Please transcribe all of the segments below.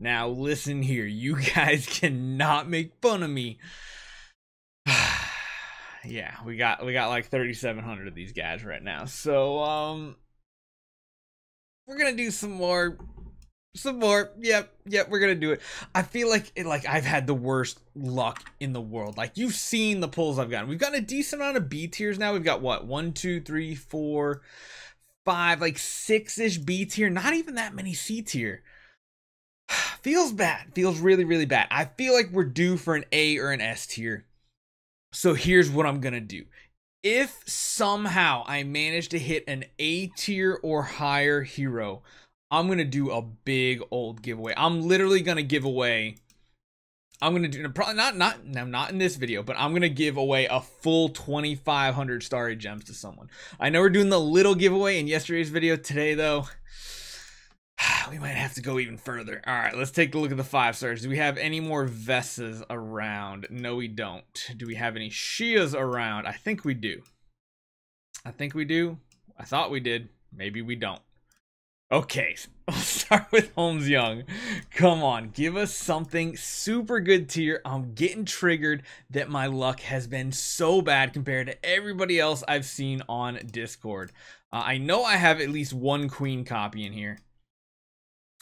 Now listen here, you guys cannot make fun of me. Yeah, we got like 3,700 of these guys right now. So we're gonna do some more. Yep, we're gonna do it. I feel like I've had the worst luck in the world. Like, you've seen the pulls I've gotten. We've gotten a decent amount of B tiers now. We've got what, 1, 2, 3, 4, 5, like 6-ish B tier. Not even that many C tier. Feels bad. Feels really, really bad. I feel like we're due for an A or an S tier. So here's what I'm gonna do. If somehow I manage to hit an A tier or higher hero, I'm gonna do a big old giveaway. I'm literally gonna give away. I'm gonna do probably not in this video, but I'm gonna give away a full 2,500 Starry Gems to someone. I know we're doing the little giveaway in yesterday's video. Today though, we might have to go even further. All right, let's take a look at the 5 stars. Do we have any more Vesas around? No, we don't. Do we have any Xias around? I think we do. I think we do. I thought we did. Maybe we don't. Okay, I'll start with Holmes Young. Come on, give us something super good tier. I'm getting triggered that my luck has been so bad compared to everybody else I've seen on Discord. I know I have at least one Queen copy in here.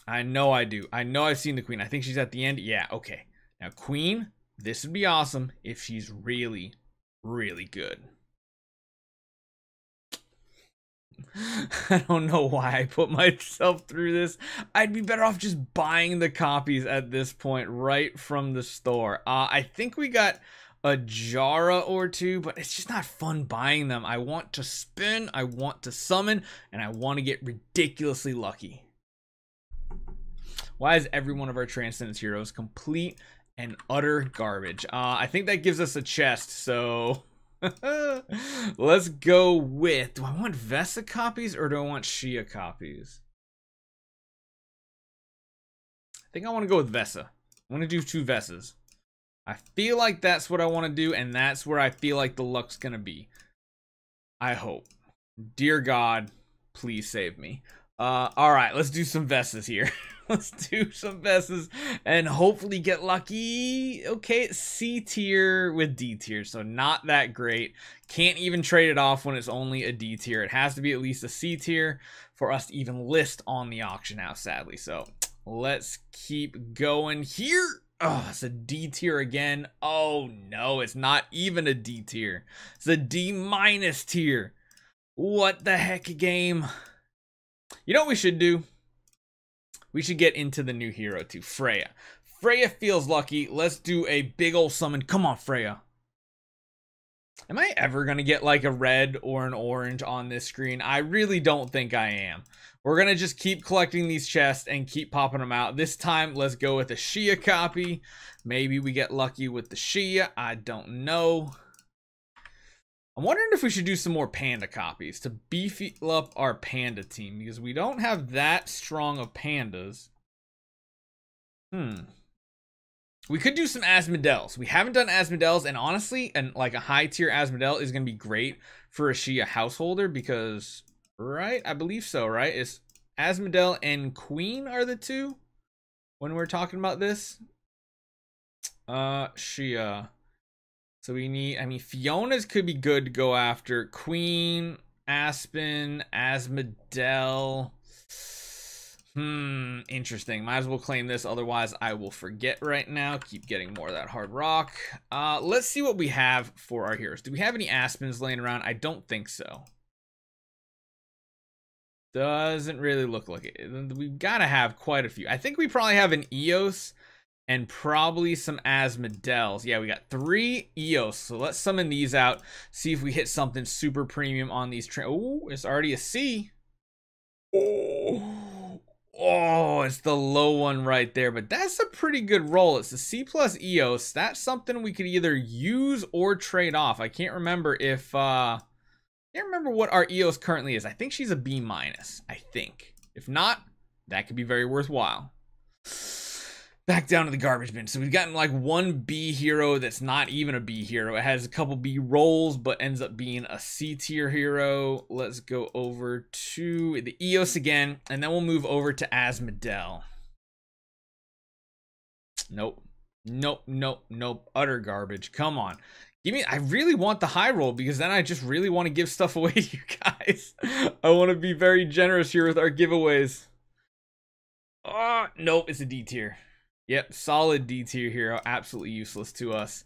I know I do. I know I've seen the Queen. I think she's at the end. Yeah, okay. Now, Queen, this would be awesome if she's really, really good. I don't know why I put myself through this. I'd be better off just buying the copies at this point right from the store. I think we got a Jara or two, but it's just not fun buying them. I want to spin, I want to summon, and I want to get ridiculously lucky. Why is every one of our Transcendence heroes complete and utter garbage? I think that gives us a chest, so let's go with... Do I want Vesa copies or do I want Xia copies? I think I want to go with Vesa. I want to do 2 Vesas. I feel like that's what I want to do, and that's where I feel like the luck's going to be. I hope. Dear God, please save me. All right, let's do some Vesas here. Let's do some Vesas and hopefully get lucky. Okay, it's C tier with D tier, so not that great. Can't even trade it off when it's only a D tier. It has to be at least a C tier for us to even list on the auction house, sadly. So let's keep going here. Oh, it's a D tier again. Oh no, it's not even a D tier. It's a D- tier. What the heck, game? You know what we should do? We should get into the new hero too, Freya. Freya feels lucky. Let's do a big old summon. Come on, Freya. Am I ever going to get like a red or an orange on this screen? I really don't think I am. We're going to just keep collecting these chests and keep popping them out. This time, let's go with a Xia copy. Maybe we get lucky with the Xia. I don't know. I'm wondering if we should do some more panda copies to beef up our panda team, because we don't have that strong of pandas. We could do some Asmodels. We haven't done Asmodels, and honestly, and like a high tier Asmodel is going to be great for a Xia householder because, right? I believe so, right? It's Asmodel and Queen are the two when we're talking about this. Xia. So we need, I mean, Fiona's could be good to go after. Queen, Aspen, Asmodel. Interesting. Might as well claim this, otherwise I will forget right now. Keep getting more of that hard rock. Let's see what we have for our heroes. Do we have any Aspens laying around? I don't think so. Doesn't really look like it. We've got to have quite a few. I think we probably have an Eos. And probably some Asmodels. Yeah, we got 3 Eos. So let's summon these out. See if we hit something super premium on these. Oh, it's already a C. Oh, it's the low one right there. But that's a pretty good roll. It's a C plus Eos. That's something we could either use or trade off. I can't remember if... I can't remember what our Eos currently is. I think she's a B minus, I think. If not, that could be very worthwhile. back down to the garbage bin. So we've gotten like one B hero that's not even a B hero. It has a couple B roles, but ends up being a C tier hero. Let's go over to the Eos again, and then we'll move over to Asmodel. Nope. Nope. Nope. Nope. Utter garbage. Come on. Give me, I really want the high roll because then I just really want to give stuff away to you guys. I want to be very generous here with our giveaways. Oh, nope. It's a D tier. Yep, solid D tier hero, absolutely useless to us.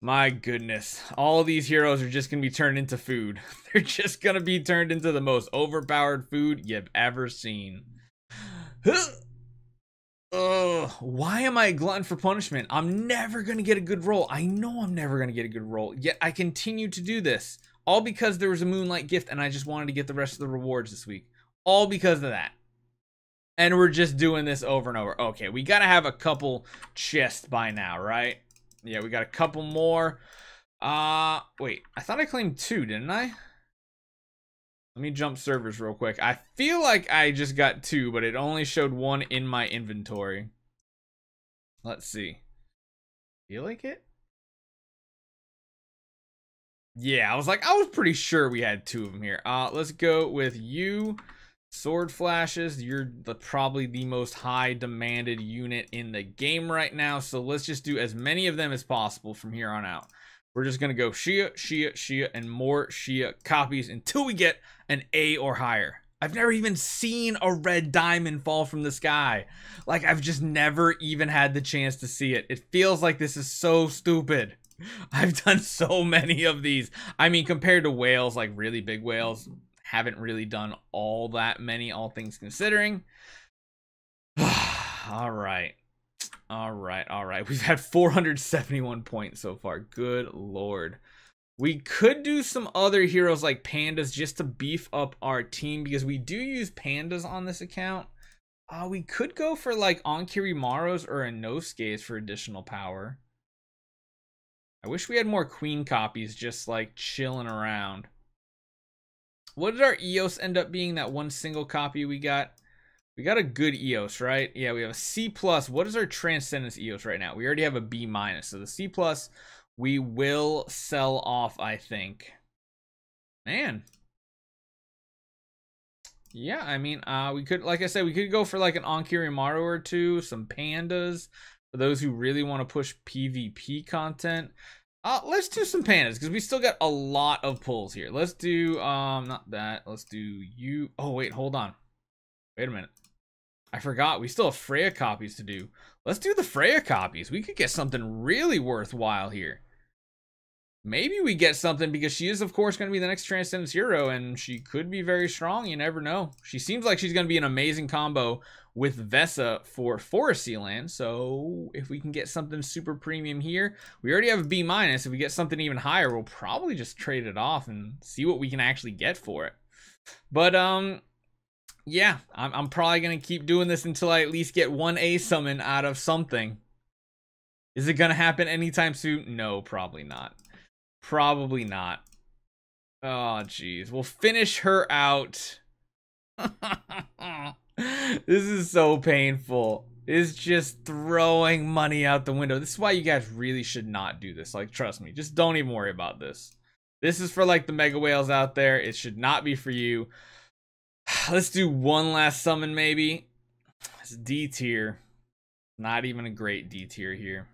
My goodness, all these heroes are just gonna be turned into food. They're just gonna be turned into the most overpowered food you've ever seen. Oh, why am I a glutton for punishment? I'm never gonna get a good roll. I know I'm never gonna get a good roll, yet I continue to do this. All because there was a Moonlight gift and I just wanted to get the rest of the rewards this week. All because of that. And we're just doing this over and over. Okay, we gotta have a couple chests by now, right? Yeah, we got a couple more. Wait, I thought I claimed two, didn't I? Let me jump servers real quick. I feel like I just got two, but it only showed one in my inventory. Let's see. Feel like it? Yeah, I was like, I was pretty sure we had two of them here. Let's go with you. Sword flashes, you're probably the most high demanded unit in the game right now, so let's just do as many of them as possible from here on out. We're just gonna go Xia, Xia, Xia, and more Xia copies until we get an A or higher. I've never even seen a red diamond fall from the sky. Like, I've just never even had the chance to see it. It feels like this is so stupid. I've done so many of these. I mean, compared to whales, like really big whales, haven't really done all that many, all things considering. All right. We've had 471 points so far. Good Lord. We could do some other heroes like pandas just to beef up our team because we do use pandas on this account. We could go for like Onkirimaru's or a Noskaze for additional power. I wish we had more Queen copies just like chilling around. What did our Eos end up being, that one single copy we got? We got a good Eos, right? Yeah, we have a C+. What is our Transcendence Eos right now? We already have a B-. So the C+, we will sell off, I think. Man. Yeah, I mean, we could, like I said, we could go for like an Onkirimaru or two, some pandas, for those who really want to push PvP content. Let's do some pandas because we still got a lot of pulls here. Let's do not that. Let's do you. Oh wait, hold on. Wait a minute. I forgot we still have Freya copies to do. Let's do the Freya copies. We could get something really worthwhile here. Maybe we get something because she is of course going to be the next Transcendence hero and she could be very strong. You never know. She seems like she's going to be an amazing combo with Vesa for Forestry Land. So if we can get something super premium here, we already have a B-. If we get something even higher, we'll probably just trade it off and see what we can actually get for it. But yeah, I'm probably going to keep doing this until I at least get one A summon out of something. Is it going to happen anytime soon? No, probably not. Probably not. Oh, jeez. We'll finish her out. This is so painful. It's just throwing money out the window. This is why you guys really should not do this. Like, trust me. Just don't even worry about this. This is for, like, the mega whales out there. It should not be for you. Let's do one last summon, maybe. It's D tier. Not even a great D tier here.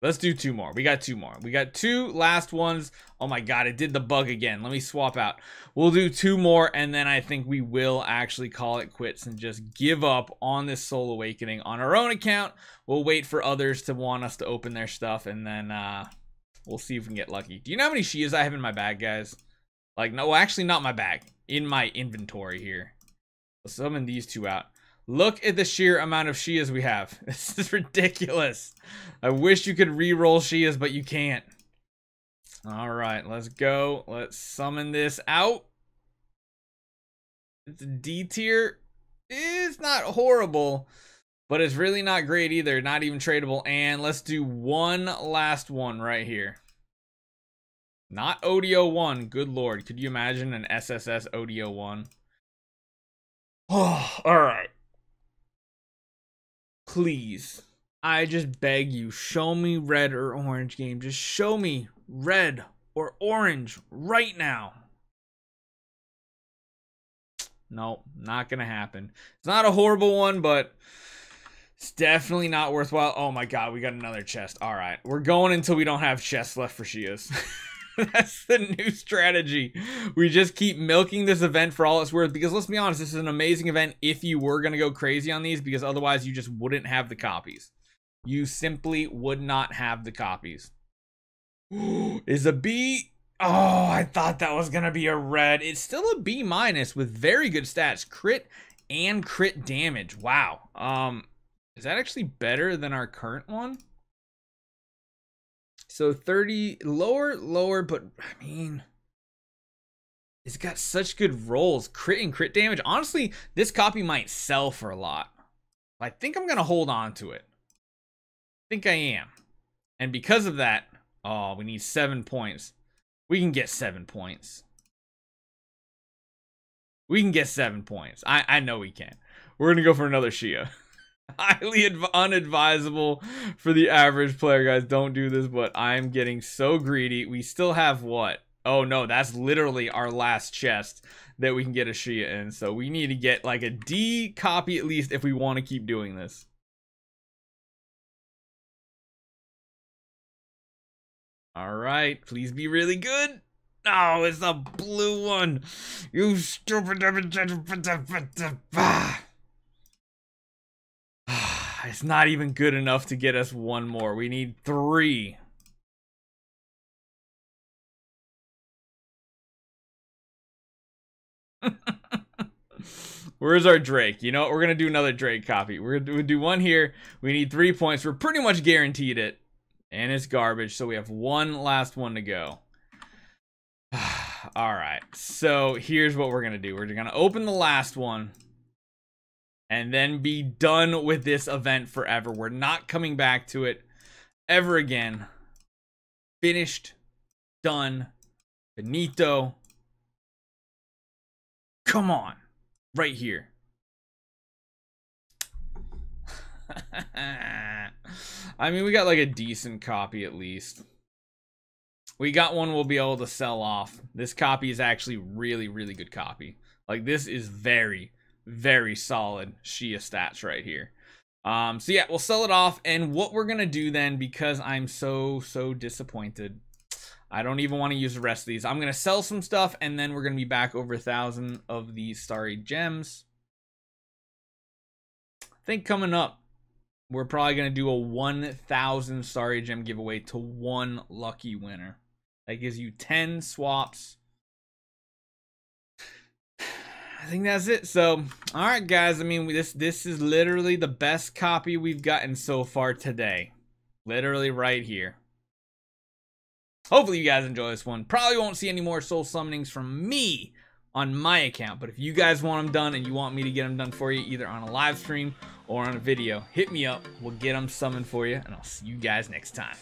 Let's do two more. We got two more. We got two last ones. Oh my god, it did the bug again. Let me swap out. We'll do two more, and then I think we will actually call it quits and just give up on this Soul Awakening on our own account. We'll wait for others to want us to open their stuff, and then we'll see if we can get lucky. Do you know how many Shias I have in my bag, guys? Like, no, actually not my bag. In my inventory here. I'll summon these two out. Look at the sheer amount of Shias we have. This is ridiculous. I wish you could re-roll Shias, but you can't. All right, let's go. Let's summon this out. It's a D tier. It's not horrible, but it's really not great either. Not even tradable. And let's do one last one right here. Not ODO1. Good Lord. Could you imagine an SSS ODO1? Oh, all right. Please. I just beg you, show me red or orange, game. Just show me red or orange right now. No, not gonna happen. It's not a horrible one, but it's definitely not worthwhile. Oh my god, we got another chest. All right, we're going until we don't have chests left for Shias. That's the new strategy. We just keep milking this event for all it's worth, because let's be honest, this is an amazing event if you were gonna go crazy on these, because otherwise you just wouldn't have the copies. You simply would not have the copies. Is a B. Oh, I thought that was gonna be a red. It's still a B minus with very good stats, crit and crit damage. Wow. Is that actually better than our current one? So 30 lower, but I mean, it's got such good rolls, crit and crit damage. Honestly, this copy might sell for a lot. I think I'm gonna hold on to it. I think I am. And because of that, oh, we need 7 points. We can get 7 points. We can get 7 points. I know we can. We're gonna go for another Xia. Highly unadvisable for the average player, guys. Don't do this, but I'm getting so greedy. We still have what? Oh no, that's literally our last chest that we can get a Xia in. So we need to get like a D copy at least if we want to keep doing this. All right, please be really good. No, it's a blue one. You stupid. It's not even good enough to get us one more. We need 3. Where's our Drake? You know what? We're going to do another Drake copy. We're going to do one here. We need 3 points. We're pretty much guaranteed it. And it's garbage, so we have one last one to go. All right, so here's what we're gonna do. We're gonna open the last one and then be done with this event forever. We're not coming back to it ever again. Finished, done. Benito, come on, right here. I mean, we got like a decent copy at least. We got one we'll be able to sell off. This copy is actually really, really good copy. Like, this is very, very solid Xia stats right here. So yeah, we'll sell it off. And what we're gonna do then, because I'm so disappointed, I don't even want to use the rest of these. I'm gonna sell some stuff, and then we're gonna be back over 1,000 of these Starry Gems. I think coming up, we're probably going to do a 1,000 Starry Gem giveaway to one lucky winner. That gives you 10 swaps. I think that's it. So, all right, guys. I mean, this is literally the best copy we've gotten so far today. Literally right here. Hopefully you guys enjoy this one. Probably won't see any more soul summonings from me on my account, but if you guys want them done and you want me to get them done for you, either on a live stream or on a video, hit me up. We'll get them summoned for you, and I'll see you guys next time.